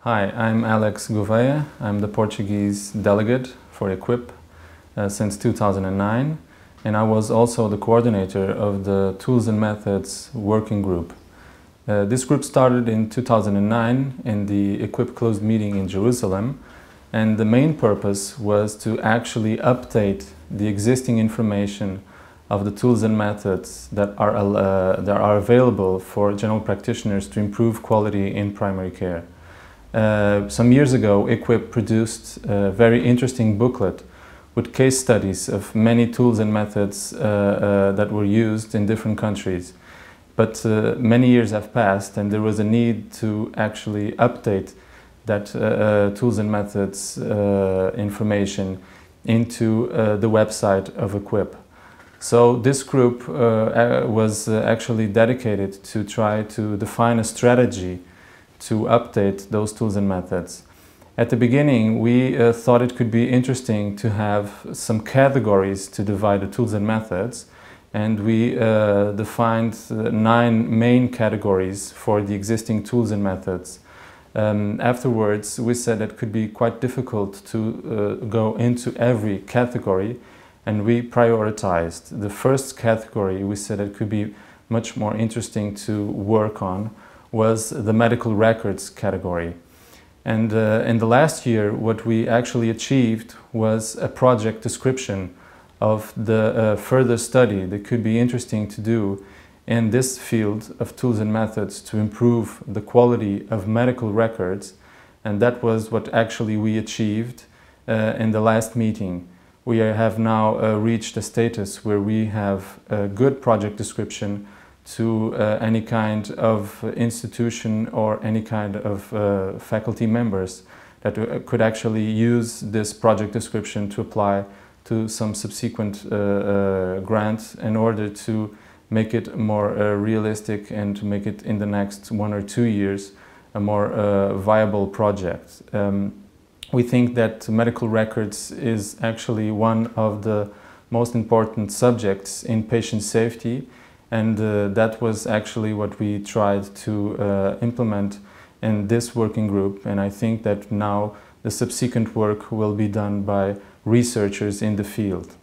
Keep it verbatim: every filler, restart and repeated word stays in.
Hi, I'm Alex Gouveia. I'm the Portuguese delegate for EQuiP uh, since two thousand nine, and I was also the coordinator of the Tools and Methods Working Group. Uh, this group started in two thousand nine in the EQuiP closed meeting in Jerusalem, and the main purpose was to actually update the existing information of the tools and methods that are, uh, that are available for general practitioners to improve quality in primary care. Uh, some years ago, EQuiP produced a very interesting booklet with case studies of many tools and methods uh, uh, that were used in different countries. But uh, many years have passed, and there was a need to actually update that uh, uh, tools and methods uh, information into uh, the website of EQuiP. So this group uh, was actually dedicated to try to define a strategy to update those tools and methods. At the beginning, we uh, thought it could be interesting to have some categories to divide the tools and methods, and we uh, defined nine main categories for the existing tools and methods. Um, afterwards, we said it could be quite difficult to uh, go into every category, and we prioritized. The first category we said it could be much more interesting to work on was the medical records category. And uh, in the last year, what we actually achieved was a project description of the uh, further study that could be interesting to do in this field of tools and methods to improve the quality of medical records. And that was what actually we achieved uh, in the last meeting. We have now uh, reached a status where we have a good project description to uh, any kind of institution or any kind of uh, faculty members that could actually use this project description to apply to some subsequent uh, uh, grant in order to make it more uh, realistic and to make it in the next one or two years a more uh, viable project. Um, we think that medical records is actually one of the most important subjects in patient safety, and uh, that was actually what we tried to uh, implement in this working group, and I think that now the subsequent work will be done by researchers in the field.